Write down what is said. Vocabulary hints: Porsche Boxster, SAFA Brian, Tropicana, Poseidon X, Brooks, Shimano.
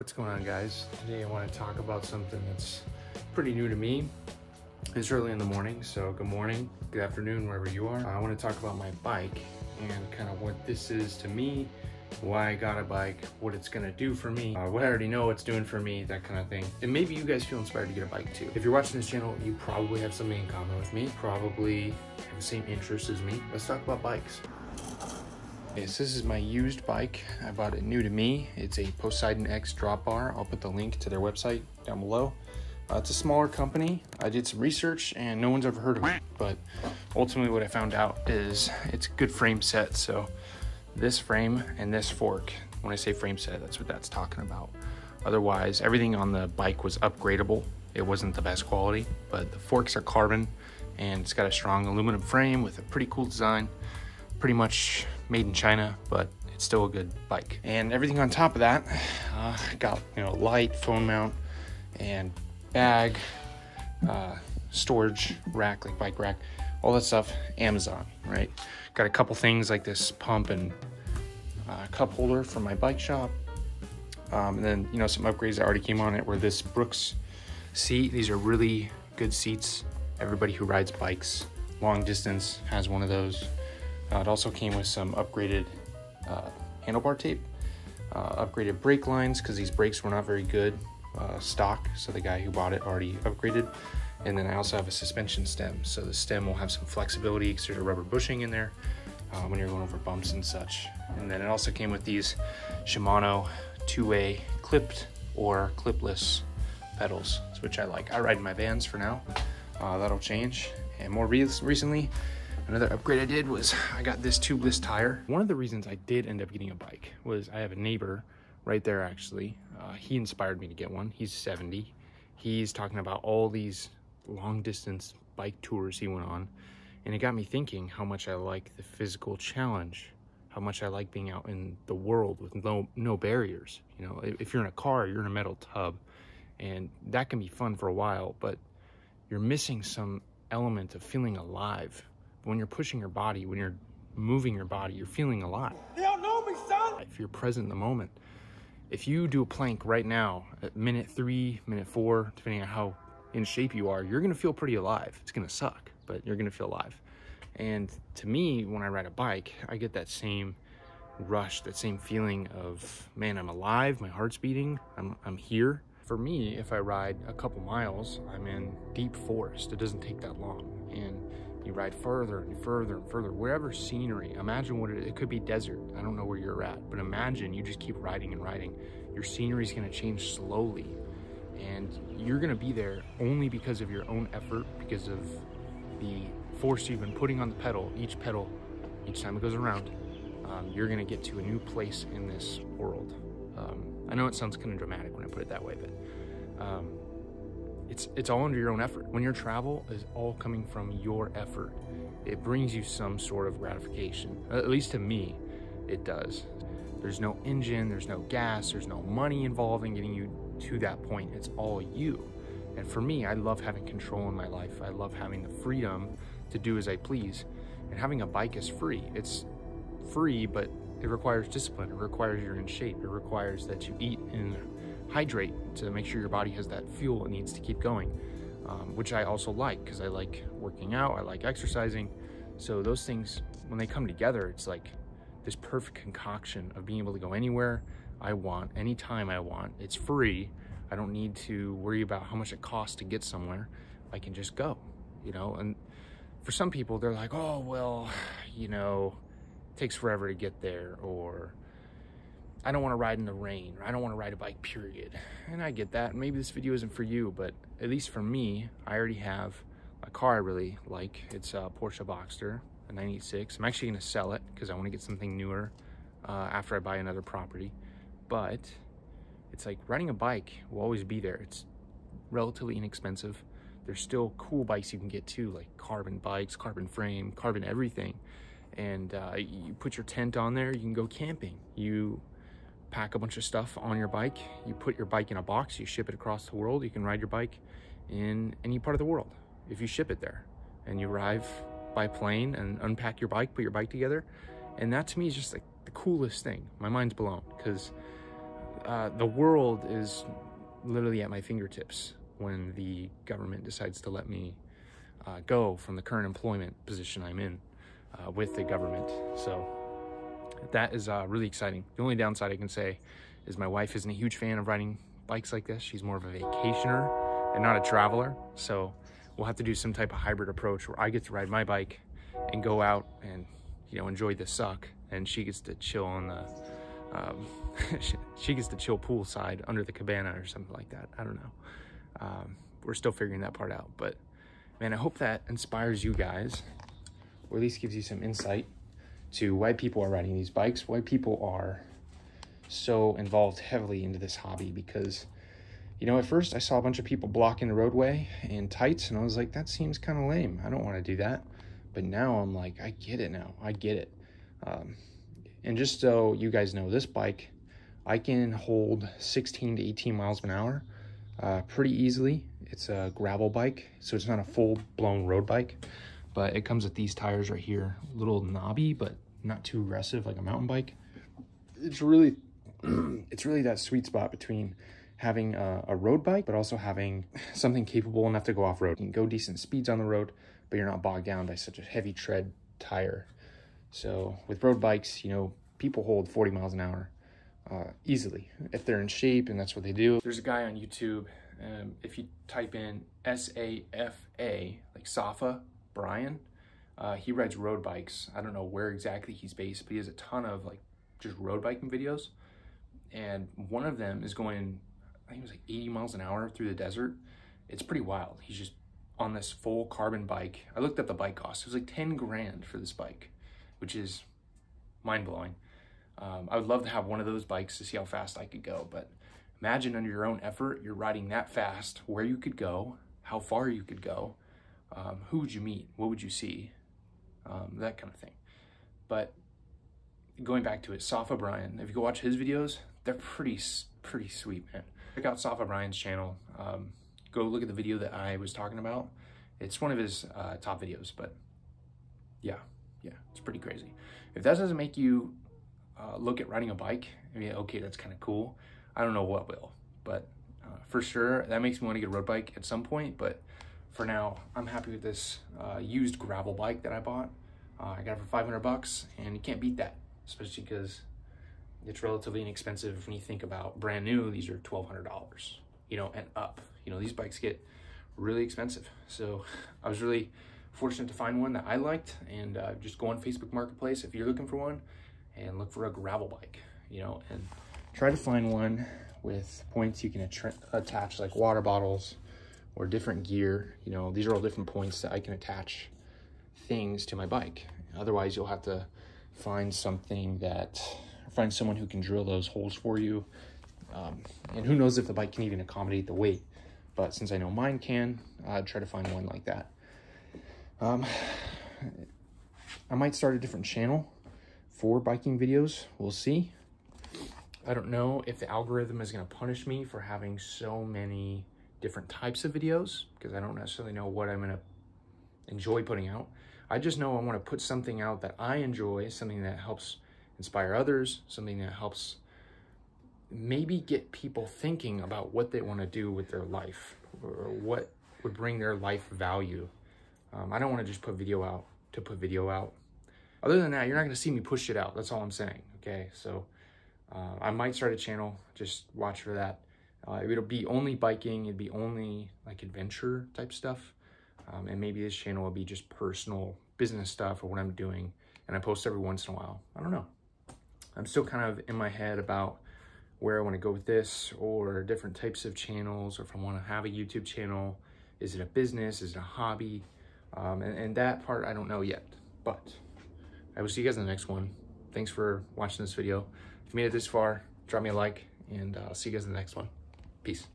What's going on, guys? Today I want to talk about something that's pretty new to me. It's early in the morning, so good morning, good afternoon, wherever you are. I want to talk about my bike and kind of what this is to me, why I got a bike, what it's going to do for me, what I already know it's doing for me, that kind of thing. And maybe you guys feel inspired to get a bike too. If you're watching this channel, you probably have something in common with me, probably have the same interests as me. Let's talk about bikes. So this is my used bike. I bought it new to me. It's a Poseidon X drop bar. I'll put the link to their website down below. It's a smaller company. I did some research and no one's ever heard of it, but ultimately what I found out is it's a good frame set. So this frame and this fork, when I say frame set, that's what that's talking about. Otherwise, everything on the bike was upgradable. It wasn't the best quality, but the forks are carbon and it's got a strong aluminum frame with a pretty cool design. Pretty much made in China, but it's still a good bike. And everything on top of that, got, you know, light, phone mount, and bag, storage rack, like bike rack, all that stuff, Amazon, right? Got a couple things like this pump and cup holder from my bike shop. And then, you know, some upgrades that already came on it were this Brooks seat. These are really good seats. Everybody who rides bikes long distance has one of those. It also came with some upgraded handlebar tape, upgraded brake lines, because these brakes were not very good stock, so the guy who bought it already upgraded. And then I also have a suspension stem, so the stem will have some flexibility because there's a rubber bushing in there when you're going over bumps and such. And then it also came with these Shimano two-way clipped or clipless pedals, which I like. I ride in my vans for now. That'll change. And more recently, another upgrade I did was I got this tubeless tire. One of the reasons I did end up getting a bike was I have a neighbor right there, actually. He inspired me to get one. He's 70. He's talking about all these long distance bike tours he went on. And it got me thinking how much I like the physical challenge, how much I like being out in the world with no barriers. You know, if you're in a car, you're in a metal tub, and that can be fun for a while, but you're missing some element of feeling alive. When you're pushing your body, when you're moving your body, you're feeling alive. They don't know me, son! If you're present in the moment, if you do a plank right now at minute 3, minute 4, depending on how in shape you are, you're gonna feel pretty alive. It's gonna suck, but you're gonna feel alive. And to me, when I ride a bike, I get that same rush, that same feeling of, man, I'm alive, my heart's beating, I'm here. For me, if I ride a couple miles, I'm in deep forest. It doesn't take that long. And you ride further and further and further, wherever scenery, imagine what it could be desert. I don't know where you're at, but imagine you just keep riding and riding. Your scenery is going to change slowly, and you're going to be there only because of your own effort, because of the force you've been putting on the pedal, each time it goes around, you're going to get to a new place in this world. I know it sounds kind of dramatic when I put it that way, but It's all under your own effort. When your travel is all coming from your effort, it brings you some sort of gratification. At least to me, it does. There's no engine, there's no gas, there's no money involved in getting you to that point. It's all you. And for me, I love having control in my life. I love having the freedom to do as I please. And having a bike is free. It's free, but it requires discipline. It requires you're in shape. It requires that you eat and hydrate to make sure your body has that fuel it needs to keep going, which I also like because I like working out, I like exercising. So those things, when they come together, it's like this perfect concoction of being able to go anywhere I want, anytime I want. It's free. I don't need to worry about how much it costs to get somewhere. I can just go, you know? And for some people, they're like, oh, well, you know, it takes forever to get there, or I don't want to ride in the rain, or I don't want to ride a bike, period. And I get that. Maybe this video isn't for you, but at least for me, I already have a car I really like. It's a Porsche Boxster, a 986. I'm actually going to sell it because I want to get something newer after I buy another property. But it's like riding a bike will always be there. It's relatively inexpensive. There's still cool bikes you can get too, like carbon bikes, carbon frame, carbon everything. And you put your tent on there, you can go camping. You pack a bunch of stuff on your bike, you put your bike in a box, you ship it across the world, you can ride your bike in any part of the world if you ship it there. And you arrive by plane and unpack your bike, put your bike together. And that to me is just like the coolest thing. My mind's blown because the world is literally at my fingertips when the government decides to let me go from the current employment position I'm in with the government. So that is really exciting. The only downside I can say is my wife isn't a huge fan of riding bikes like this. She's more of a vacationer and not a traveler. So we'll have to do some type of hybrid approach where I get to ride my bike and go out and, you know, enjoy the suck, and she gets to chill on the she gets to chill poolside under the cabana or something like that. I don't know. We're still figuring that part out, but man, I hope that inspires you guys, or at least gives you some insight to why people are riding these bikes, why people are so involved heavily into this hobby. Because, you know, at first I saw a bunch of people blocking the roadway in tights, and I was like, that seems kind of lame. I don't want to do that. But now I'm like, I get it now. I get it. And just so you guys know, this bike, I can hold 16 to 18 miles an hour pretty easily. It's a gravel bike, so it's not a full-blown road bike, but it comes with these tires right here. A little knobby, but not too aggressive like a mountain bike. It's really, it's really that sweet spot between having a road bike, but also having something capable enough to go off-road. You can go decent speeds on the road, but you're not bogged down by such a heavy tread tire. So with road bikes, you know, people hold 40 miles an hour easily if they're in shape, and that's what they do. There's a guy on YouTube, if you type in S-A-F-A, like SAFA Brian, he rides road bikes. I don't know where exactly he's based, but he has a ton of like just road biking videos. And one of them is going, I think it was like 80 miles an hour through the desert. It's pretty wild. He's just on this full carbon bike. I looked up the bike cost. It was like 10 grand for this bike, which is mind-blowing. I would love to have one of those bikes to see how fast I could go, but imagine under your own effort, you're riding that fast, where you could go, how far you could go, who would you meet, what would you see, that kind of thing. But going back to it, SAFA Brian, if you go watch his videos, they're pretty sweet, man. Check out SAFA Brian's channel. Go look at the video that I was talking about. It's one of his top videos, but yeah, it's pretty crazy. If that doesn't make you look at riding a bike, I mean, okay, that's kind of cool, I don't know what will, but for sure, that makes me want to get a road bike at some point. But for now, I'm happy with this used gravel bike that I bought. I got it for 500 bucks, and you can't beat that, especially because it's relatively inexpensive when you think about brand new. These are $1,200, you know, and up. You know, these bikes get really expensive. So I was really fortunate to find one that I liked, and just go on Facebook Marketplace if you're looking for one, and look for a gravel bike, you know, and try to find one with points you can attach like water bottles or different gear. You know, these are all different points that I can attach things to my bike. Otherwise, you'll have to find something that, find someone who can drill those holes for you. And who knows if the bike can even accommodate the weight. But since I know mine can, I'd try to find one like that. I might start a different channel for biking videos. We'll see. I don't know if the algorithm is going to punish me for having so many different types of videos, because I don't necessarily know what I'm going to enjoy putting out. I just know I want to put something out that I enjoy, something that helps inspire others, something that helps maybe get people thinking about what they want to do with their life, or what would bring their life value. I don't want to just put video out to put video out. Other than that, you're not going to see me push it out. That's all I'm saying. Okay. So, I might start a channel. Just watch for that. It'll be only biking. It'd be only like adventure type stuff. And maybe this channel will be just personal business stuff, or what I'm doing. And I post every once in a while. I don't know. I'm still kind of in my head about where I want to go with this, or different types of channels, or if I want to have a YouTube channel. Is it a business? Is it a hobby? And that part, I don't know yet, but I will see you guys in the next one. Thanks for watching this video. If you made it this far, drop me a like, and I'll see you guys in the next one. Peace.